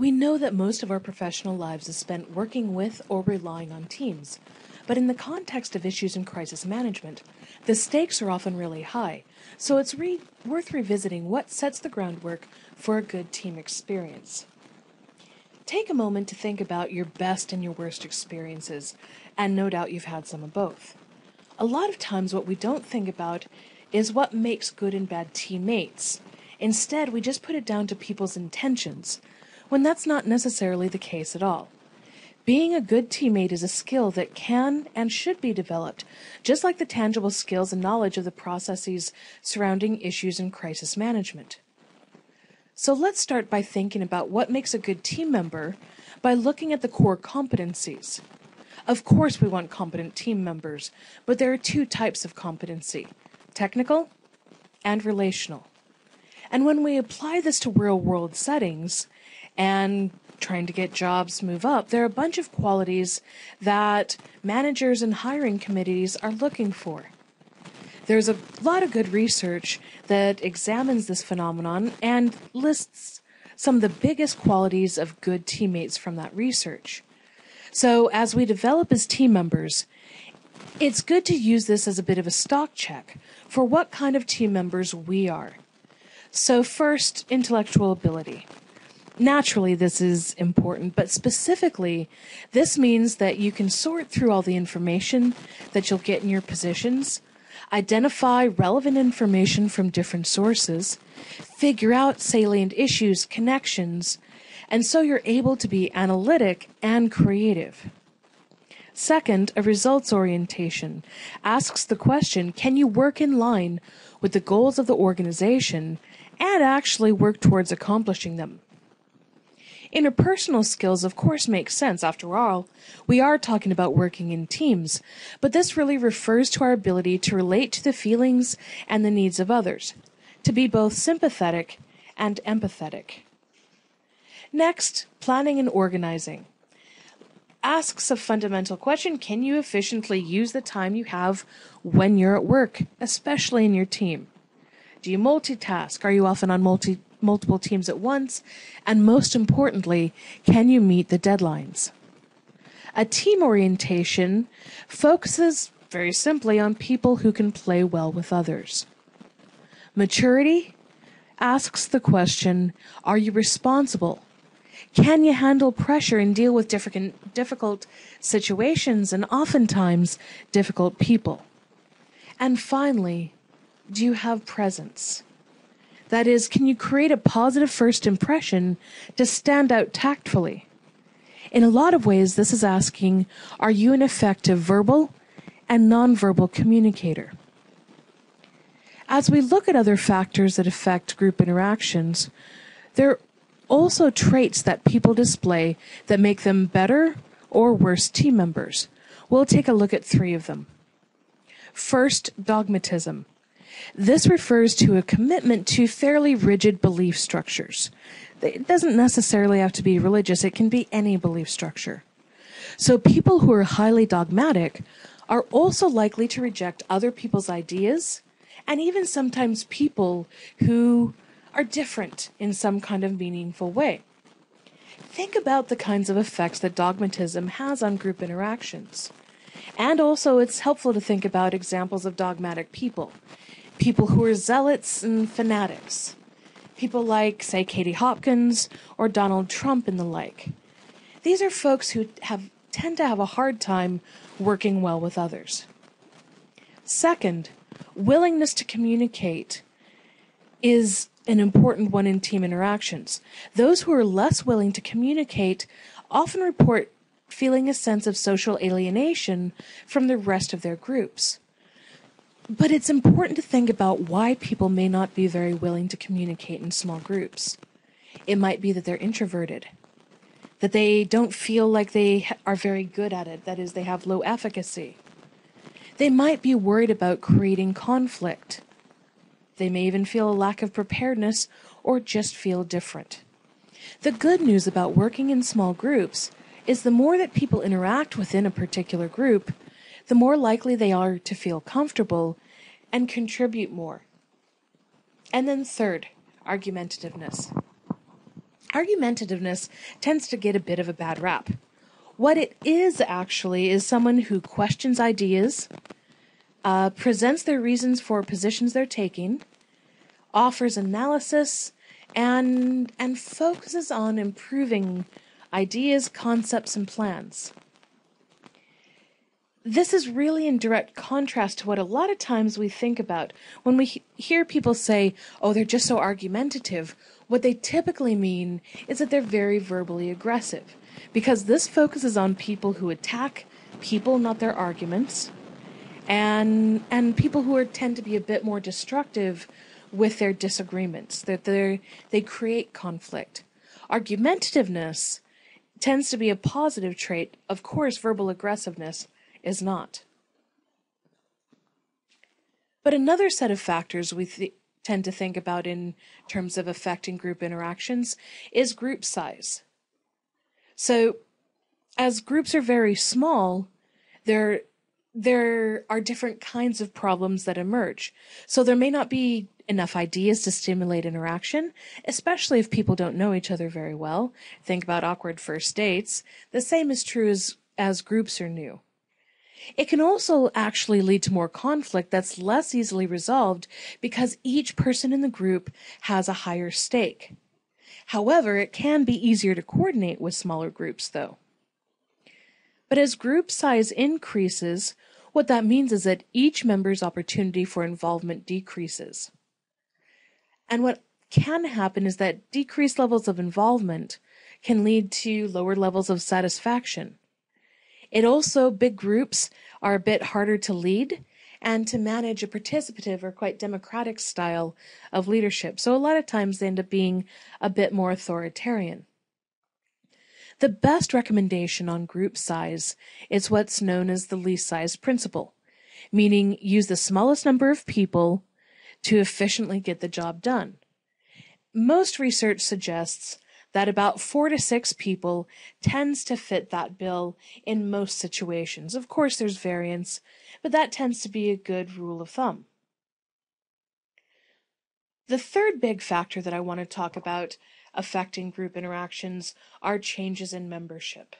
We know that most of our professional lives is spent working with or relying on teams, but in the context of issues in crisis management, the stakes are often really high, so it's worth revisiting what sets the groundwork for a good team experience. Take a moment to think about your best and your worst experiences, and no doubt you've had some of both. A lot of times what we don't think about is what makes good and bad teammates. Instead, we just put it down to people's intentions, when that's not necessarily the case at all. Being a good teammate is a skill that can and should be developed, just like the tangible skills and knowledge of the processes surrounding issues in crisis management. So let's start by thinking about what makes a good team member by looking at the core competencies. Of course, we want competent team members, but there are two types of competency: technical and relational. And when we apply this to real-world settings and trying to get jobs move up, there are a bunch of qualities that managers and hiring committees are looking for. There's a lot of good research that examines this phenomenon and lists some of the biggest qualities of good teammates from that research. So as we develop as team members, it's good to use this as a bit of a stock check for what kind of team members we are. So first, intellectual ability. Naturally, this is important, but specifically, this means that you can sort through all the information that you'll get in your positions, identify relevant information from different sources, figure out salient issues, connections, and so you're able to be analytic and creative. Second, a results orientation asks the question, can you work in line with the goals of the organization and actually work towards accomplishing them? Interpersonal skills, of course, make sense. After all, we are talking about working in teams, but this really refers to our ability to relate to the feelings and the needs of others, to be both sympathetic and empathetic. Next, planning and organizing asks a fundamental question: can you efficiently use the time you have when you're at work, especially in your team? Do you multitask? Are you often on multiple teams at once? And most importantly, can you meet the deadlines? A team orientation focuses very simply on people who can play well with others. Maturity asks the question, are you responsible? Can you handle pressure and deal with difficult situations and oftentimes difficult people? And finally, do you have presence? That is, can you create a positive first impression to stand out tactfully? In a lot of ways, this is asking, are you an effective verbal and nonverbal communicator? As we look at other factors that affect group interactions, there are also traits that people display that make them better or worse team members. We'll take a look at three of them. First, dogmatism. This refers to a commitment to fairly rigid belief structures. It doesn't necessarily have to be religious. It can be any belief structure. So people who are highly dogmatic are also likely to reject other people's ideas and even sometimes people who are different in some kind of meaningful way. Think about the kinds of effects that dogmatism has on group interactions. And also, it's helpful to think about examples of dogmatic people. People who are zealots and fanatics. People like, say, Katie Hopkins or Donald Trump and the like. These are folks who tend to have a hard time working well with others. Second, willingness to communicate is an important one in team interactions. Those who are less willing to communicate often report feeling a sense of social alienation from the rest of their groups. But it's important to think about why people may not be very willing to communicate in small groups. It might be that they're introverted, that they don't feel like they are very good at it, that is, they have low efficacy. They might be worried about creating conflict. They may even feel a lack of preparedness or just feel different. The good news about working in small groups is the more that people interact within a particular group, the more likely they are to feel comfortable and contribute more. And then third, argumentativeness. Argumentativeness tends to get a bit of a bad rap. What it is actually is someone who questions ideas, presents their reasons for positions they're taking, offers analysis, and focuses on improving ideas, concepts, and plans. This is really in direct contrast to what a lot of times we think about. When we hear people say, oh, they're just so argumentative, what they typically mean is that they're very verbally aggressive, because this focuses on people who attack people, not their arguments, and people who tend to be a bit more destructive with their disagreements, that they create conflict. Argumentativeness tends to be a positive trait. Of course, verbal aggressiveness is not. But another set of factors we tend to think about in terms of affecting group interactions is group size. So as groups are very small, there are different kinds of problems that emerge. So there may not be enough ideas to stimulate interaction, especially if people don't know each other very well. Think about awkward first dates. The same is true as groups are new. It can also actually lead to more conflict that's less easily resolved because each person in the group has a higher stake. However, it can be easier to coordinate with smaller groups, though. But as group size increases, what that means is that each member's opportunity for involvement decreases. And what can happen is that decreased levels of involvement can lead to lower levels of satisfaction. It also, big groups are a bit harder to lead and to manage a participative or quite democratic style of leadership. So a lot of times they end up being a bit more authoritarian. The best recommendation on group size is what's known as the least size principle, meaning use the smallest number of people to efficiently get the job done. Most research suggests that about 4 to 6 people tends to fit that bill in most situations. Of course, there's variance, but that tends to be a good rule of thumb. The third big factor that I want to talk about affecting group interactions are changes in membership.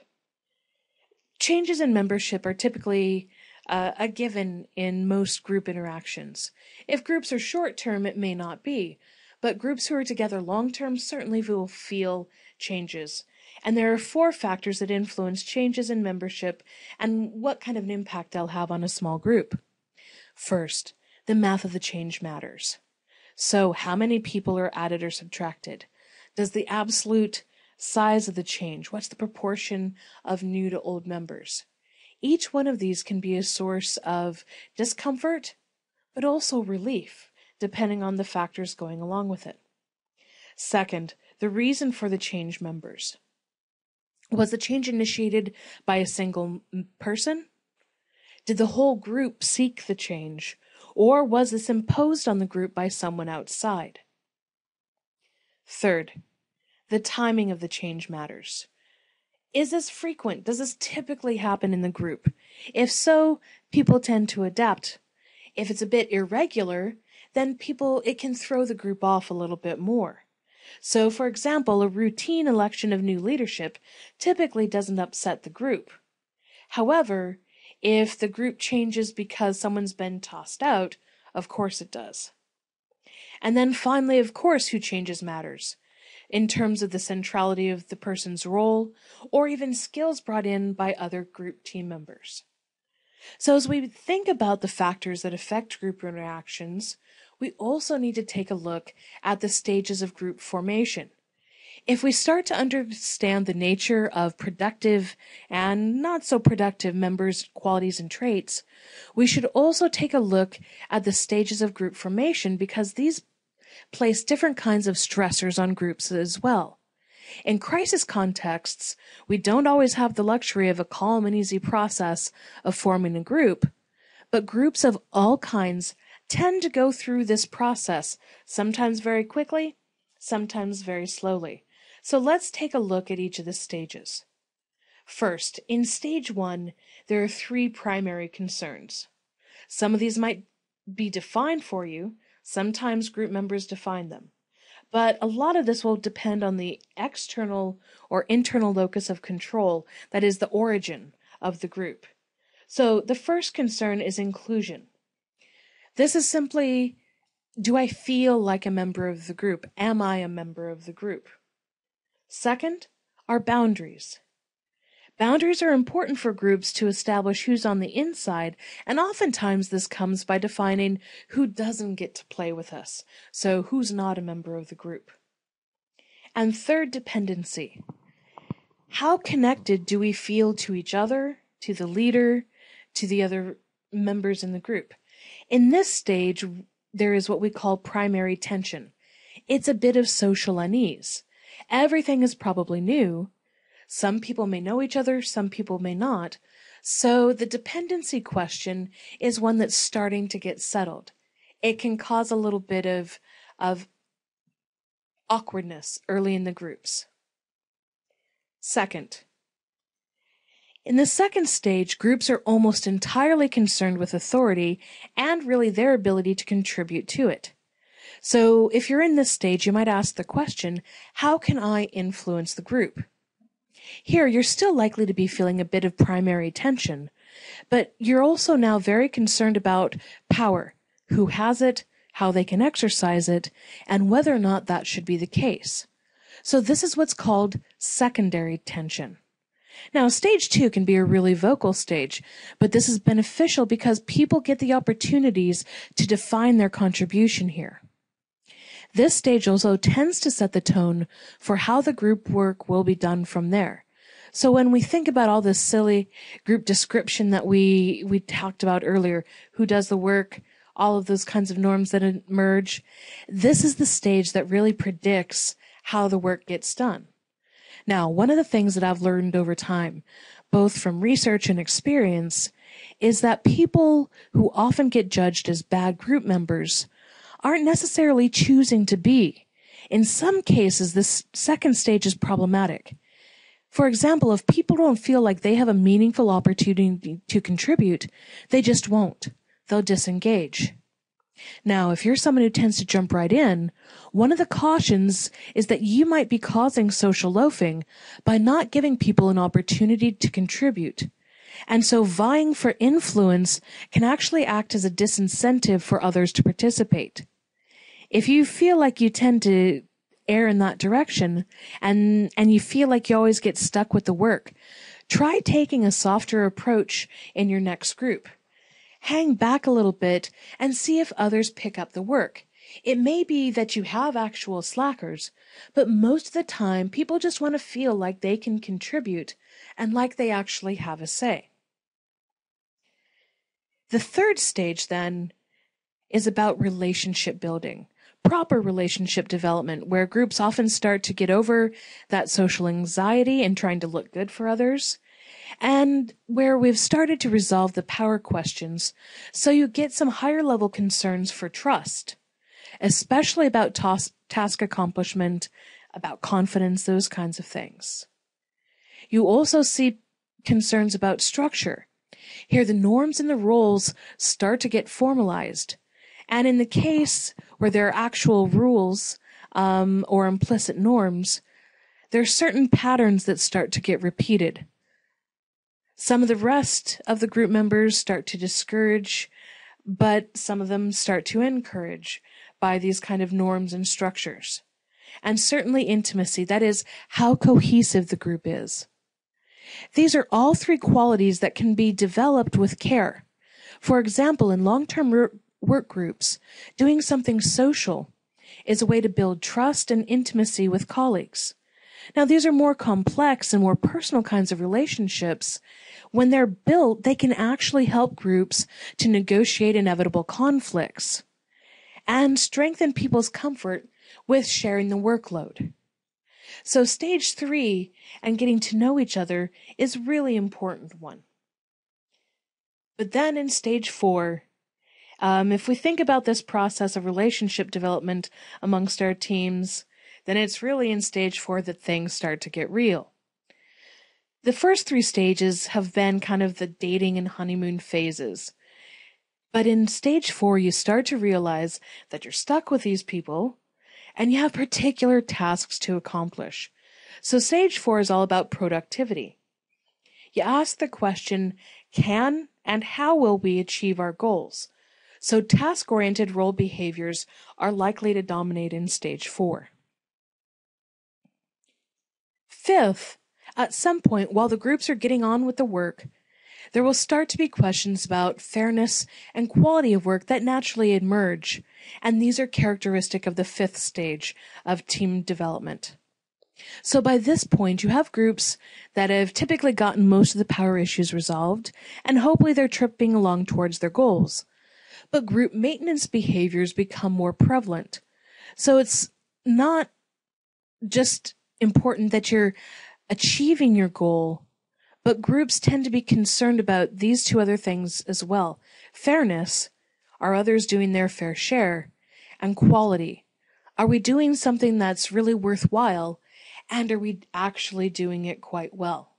Changes in membership are typically a given in most group interactions. If groups are short-term, it may not be. But groups who are together long-term certainly will feel changes. And there are 4 factors that influence changes in membership and what kind of an impact they'll have on a small group. First, the math of the change matters. So how many people are added or subtracted? Does the absolute size of the change, what's the proportion of new to old members? Each one of these can be a source of discomfort, but also relief, depending on the factors going along with it. Second, the reason for the change members. Was the change initiated by a single person? Did the whole group seek the change, or was this imposed on the group by someone outside? Third, the timing of the change matters. Is this frequent? Does this typically happen in the group? If so, people tend to adapt. If it's a bit irregular, then it can throw the group off a little bit more. So, for example, a routine election of new leadership typically doesn't upset the group. However, if the group changes because someone's been tossed out, of course it does. And then finally, of course, who changes matters, in terms of the centrality of the person's role, or even skills brought in by other group team members. So as we think about the factors that affect group interactions, we also need to take a look at the stages of group formation. If we start to understand the nature of productive and not so productive members' qualities and traits, we should also take a look at the stages of group formation because these place different kinds of stressors on groups as well. In crisis contexts, we don't always have the luxury of a calm and easy process of forming a group, but groups of all kinds tend to go through this process, sometimes very quickly, sometimes very slowly. So let's take a look at each of the stages. First, in stage 1, there are 3 primary concerns. Some of these might be defined for you. Sometimes group members define them. But a lot of this will depend on the external or internal locus of control, that is, the origin of the group. So the first concern is inclusion. This is simply, do I feel like a member of the group? Am I a member of the group? Second are boundaries. Boundaries are important for groups to establish who's on the inside, and oftentimes this comes by defining who doesn't get to play with us, so who's not a member of the group. And third, dependency. How connected do we feel to each other, to the leader, to the other members in the group? In this stage, there is what we call primary tension. It's a bit of social unease. Everything is probably new. Some people may know each other, some people may not. So the dependency question is one that's starting to get settled. It can cause a little bit of awkwardness early in the groups. Second, in the second stage, groups are almost entirely concerned with authority and really their ability to contribute to it. So if you're in this stage, you might ask the question, how can I influence the group? Here, you're still likely to be feeling a bit of primary tension, but you're also now very concerned about power, who has it, how they can exercise it, and whether or not that should be the case. So this is what's called secondary tension. Now, stage two can be a really vocal stage, but this is beneficial because people get the opportunities to define their contribution here. This stage also tends to set the tone for how the group work will be done from there. So when we think about all this silly group description that we talked about earlier, who does the work, all of those kinds of norms that emerge, this is the stage that really predicts how the work gets done. Now, one of the things that I've learned over time, both from research and experience, is that people who often get judged as bad group members aren't necessarily choosing to be. In some cases, this second stage is problematic. For example, if people don't feel like they have a meaningful opportunity to contribute, they just won't. They'll disengage. Now, if you're someone who tends to jump right in, one of the cautions is that you might be causing social loafing by not giving people an opportunity to contribute. And so vying for influence can actually act as a disincentive for others to participate. If you feel like you tend to err in that direction and you feel like you always get stuck with the work, try taking a softer approach in your next group. Hang back a little bit and see if others pick up the work. It may be that you have actual slackers, but most of the time people just want to feel like they can contribute and like they actually have a say. The third stage, then, is about relationship building, proper relationship development, where groups often start to get over that social anxiety and trying to look good for others, and where we've started to resolve the power questions, so you get some higher-level concerns for trust, especially about task accomplishment, about confidence, those kinds of things. You also see concerns about structure. Here, the norms and the rules start to get formalized. And in the case where there are actual rules or implicit norms, there are certain patterns that start to get repeated. Some of the rest of the group members start to discourage, but some of them start to encourage by these kind of norms and structures. And certainly intimacy, that is, how cohesive the group is. These are all three qualities that can be developed with care. For example, in long-term work groups, doing something social is a way to build trust and intimacy with colleagues. Now, these are more complex and more personal kinds of relationships. When they're built, they can actually help groups to negotiate inevitable conflicts and strengthen people's comfort with sharing the workload. So stage three and getting to know each other is a really important one. But then in stage four, if we think about this process of relationship development amongst our teams, then it's really in stage four that things start to get real. The first three stages have been kind of the dating and honeymoon phases. But in stage four, you start to realize that you're stuck with these people and you have particular tasks to accomplish. So Sage 4 is all about productivity. You ask the question, can and how will we achieve our goals? So task-oriented role behaviors are likely to dominate in Stage 4. Fifth, at some point while the groups are getting on with the work, there will start to be questions about fairness and quality of work that naturally emerge, and these are characteristic of the fifth stage of team development. So by this point, you have groups that have typically gotten most of the power issues resolved, and hopefully they're tripping along towards their goals. But group maintenance behaviors become more prevalent. So it's not just important that you're achieving your goal, but groups tend to be concerned about these two other things as well. Fairness, are others doing their fair share? And quality, are we doing something that's really worthwhile? And are we actually doing it quite well?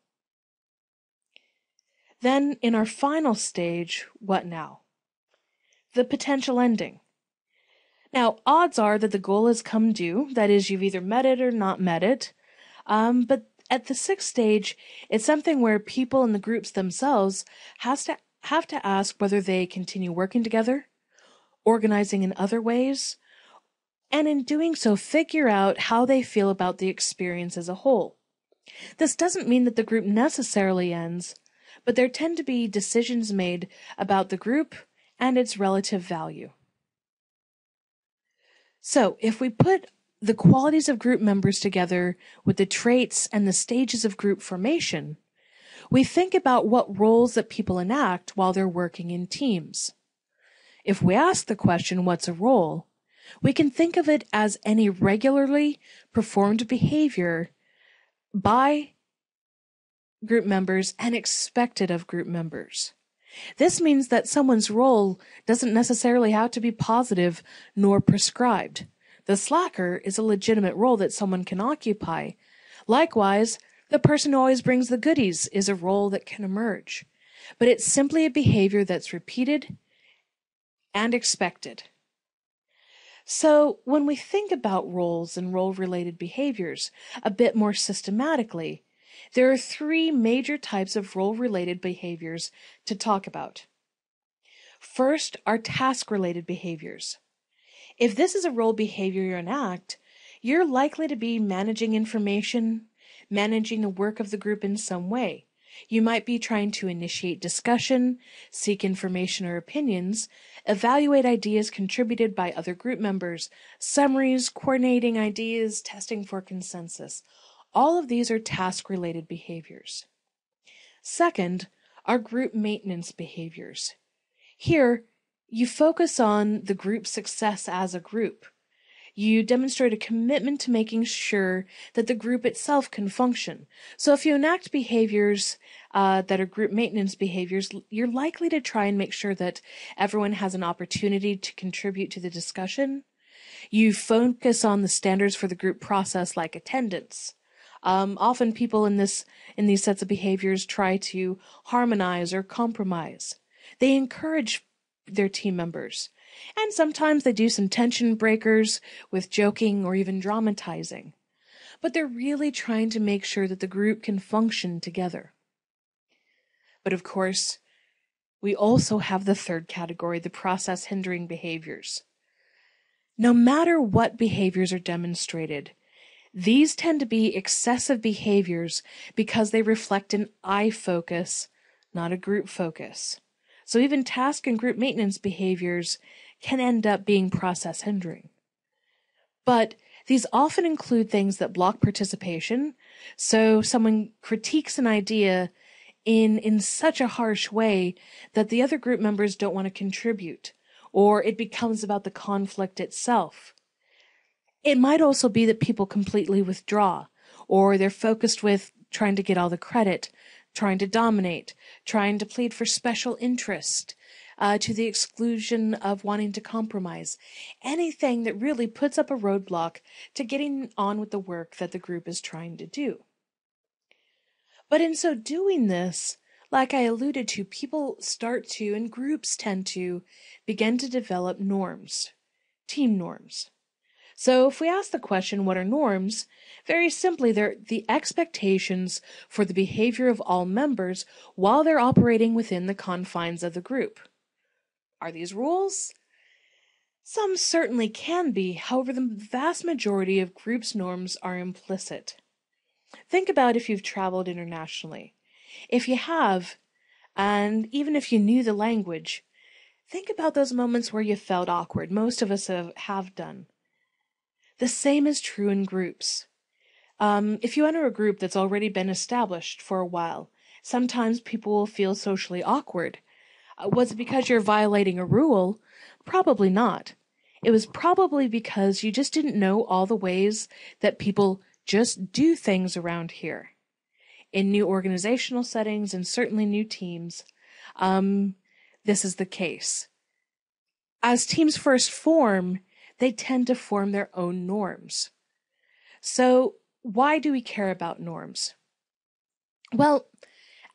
Then in our final stage, what now? The potential ending. Now, odds are that the goal has come due. That is, you've either met it or not met it. But at the sixth stage, it's something where people in the groups themselves have to ask whether they continue working together, organizing in other ways, and in doing so, figure out how they feel about the experience as a whole. This doesn't mean that the group necessarily ends, but there tend to be decisions made about the group and its relative value. So if we put the qualities of group members together with the traits and the stages of group formation, we think about what roles that people enact while they're working in teams. If we ask the question, what's a role? We can think of it as any regularly performed behavior by group members and expected of group members. This means that someone's role doesn't necessarily have to be positive nor prescribed. The slacker is a legitimate role that someone can occupy. Likewise, the person who always brings the goodies is a role that can emerge. But it's simply a behavior that's repeated and expected. So when we think about roles and role-related behaviors a bit more systematically, there are three major types of role-related behaviors to talk about. First are task-related behaviors. If this is a role behavior you enact, you're likely to be managing information, managing the work of the group in some way. You might be trying to initiate discussion, seek information or opinions, evaluate ideas contributed by other group members, summaries, coordinating ideas, testing for consensus. All of these are task-related behaviors. Second are group maintenance behaviors. Here, you focus on the group's success as a group. You demonstrate a commitment to making sure that the group itself can function. So if you enact behaviors that are group maintenance behaviors, you're likely to try and make sure that everyone has an opportunity to contribute to the discussion. You focus on the standards for the group process, like attendance. Often people in these sets of behaviors try to harmonize or compromise. They encourage their team members. And sometimes they do some tension breakers with joking or even dramatizing. But they're really trying to make sure that the group can function together. But of course, we also have the third category, the process-hindering behaviors. No matter what behaviors are demonstrated, these tend to be excessive behaviors because they reflect an I focus, not a group focus. So even task and group maintenance behaviors can end up being process hindering. But these often include things that block participation. So someone critiques an idea in such a harsh way that the other group members don't want to contribute, or it becomes about the conflict itself. It might also be that people completely withdraw, or they're focused with trying to get all the credit, trying to dominate, trying to plead for special interest, to the exclusion of wanting to compromise. Anything that really puts up a roadblock to getting on with the work that the group is trying to do. But in so doing this, like I alluded to, people start to, and groups tend to, begin to develop norms, team norms. So if we ask the question, what are norms? Very simply, they're the expectations for the behavior of all members while they're operating within the confines of the group. Are these rules? Some certainly can be, however, the vast majority of groups' norms are implicit. Think about if you've traveled internationally. If you have, and even if you knew the language, think about those moments where you felt awkward. Most of us have done. The same is true in groups. If you enter a group that's already been established for a while, sometimes people will feel socially awkward. Was it because you're violating a rule? Probably not. It was probably because you just didn't know all the ways that people just do things around here. In new organizational settings and certainly new teams, this is the case. As teams first form, they tend to form their own norms. So why do we care about norms? Well,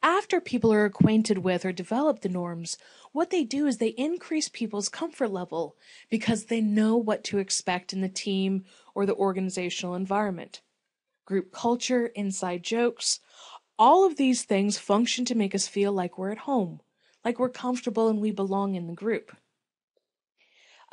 after people are acquainted with or develop the norms, what they do is they increase people's comfort level because they know what to expect in the team or the organizational environment. Group culture, inside jokes, all of these things function to make us feel like we're at home, like we're comfortable and we belong in the group.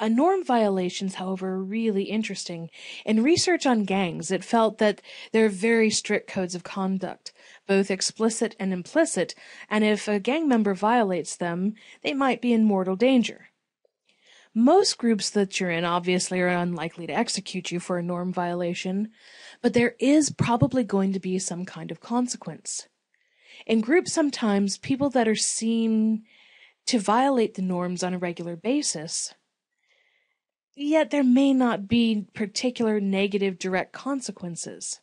Norm violations, however, are really interesting. In research on gangs, it felt that there are very strict codes of conduct, both explicit and implicit, and if a gang member violates them, they might be in mortal danger. Most groups that you're in obviously are unlikely to execute you for a norm violation, but there is probably going to be some kind of consequence. In groups, sometimes people that are seen to violate the norms on a regular basis, yet there may not be particular negative direct consequences.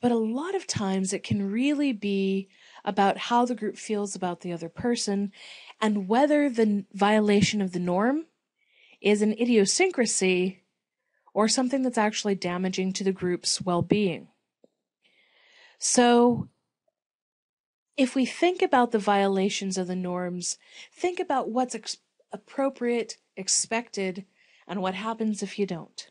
But a lot of times it can really be about how the group feels about the other person and whether the violation of the norm is an idiosyncrasy or something that's actually damaging to the group's well-being. So if we think about the violations of the norms, think about what's appropriate, expected, and what happens if you don't.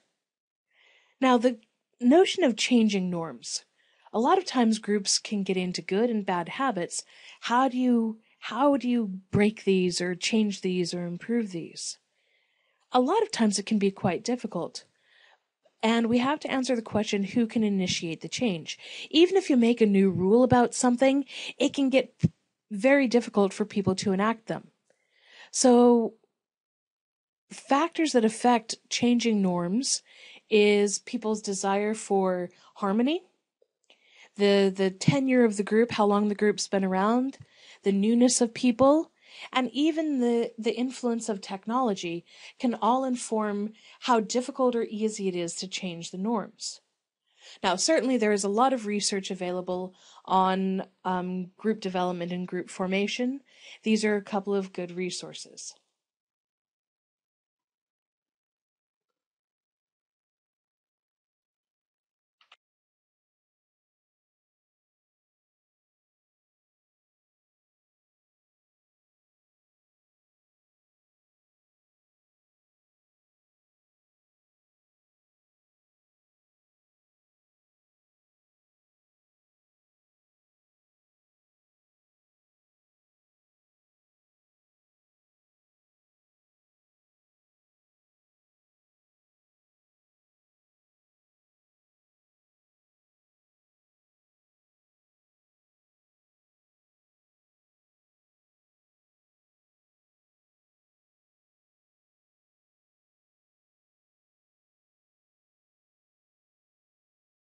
Now, the notion of changing norms. A lot of times groups can get into good and bad habits. How do you break these or change these or improve these? A lot of times it can be quite difficult, and we have to answer the question, who can initiate the change? Even if you make a new rule about something, it can get very difficult for people to enact them. So factors that affect changing norms is people's desire for harmony, the tenure of the group, how long the group's been around, the newness of people, and even the influence of technology can all inform how difficult or easy it is to change the norms. Now, certainly there is a lot of research available on group development and group formation. These are a couple of good resources.